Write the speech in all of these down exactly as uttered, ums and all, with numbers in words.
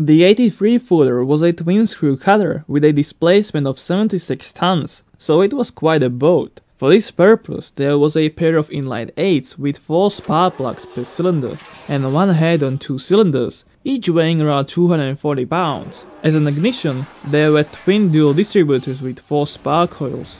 The eighty-three footer was a twin-screw cutter with a displacement of seventy-six tons, so it was quite a boat. For this purpose, there was a pair of inline eights with four spark plugs per cylinder, and one head on two cylinders, each weighing around two hundred forty pounds. As an ignition, there were twin dual distributors with four spark coils.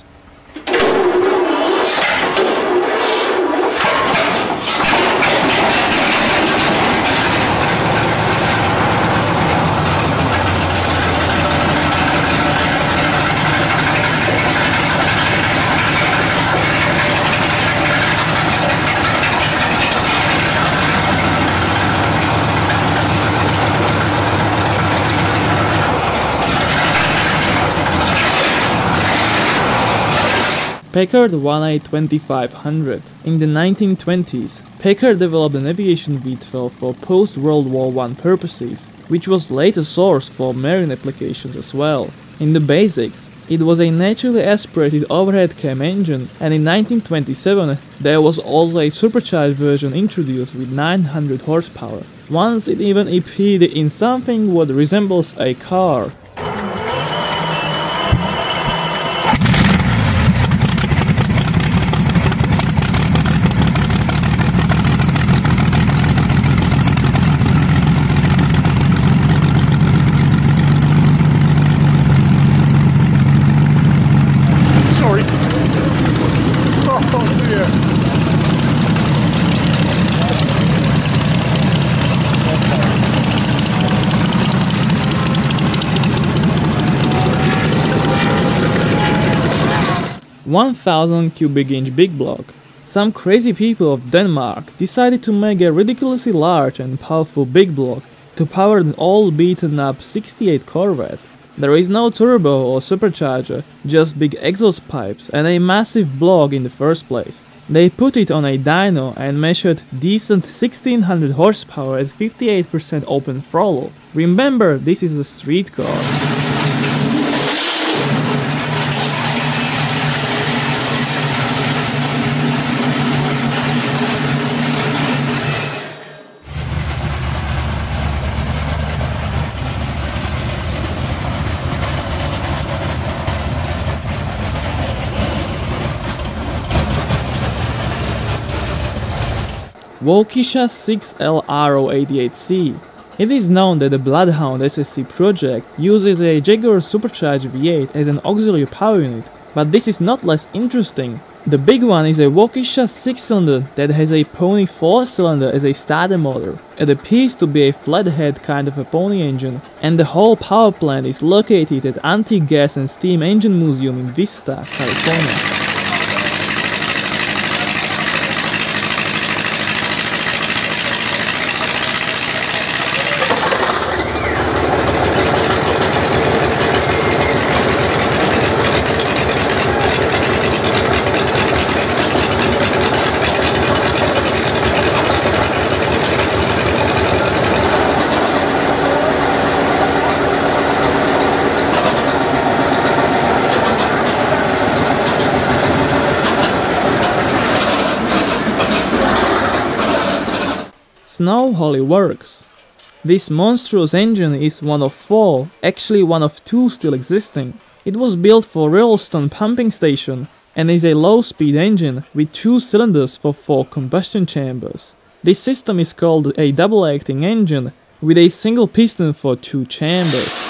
Packard one A twenty-five hundred. In the nineteen twenties, Packard developed an aviation V twelve for post-World War One purposes, which was later sourced for marine applications as well. In the basics, it was a naturally aspirated overhead cam engine, and in nineteen twenty-seven there was also a supercharged version introduced with nine hundred horsepower. Once it even appeared in something what resembles a car. one thousand cubic inch big block. Some crazy people of Denmark decided to make a ridiculously large and powerful big block to power an old beaten up sixty-eight Corvette. There is no turbo or supercharger, just big exhaust pipes and a massive block in the first place. They put it on a dyno and measured decent sixteen hundred horsepower at fifty-eight percent open throttle. Remember, this is a street car. Waukesha six L R zero eight eight C. It is known that the Bloodhound S S C project uses a Jaguar Supercharged V eight as an auxiliary power unit, but this is not less interesting. The big one is a Waukesha six cylinder that has a pony four cylinder as a starter motor. It appears to be a flathead kind of a pony engine, and the whole power plant is located at Antique Gas and Steam Engine Museum in Vista, California. Snow Holly Works. This monstrous engine is one of four, actually one of two still existing. It was built for Rylston pumping station and is a low-speed engine with two cylinders for four combustion chambers. This system is called a double-acting engine with a single piston for two chambers.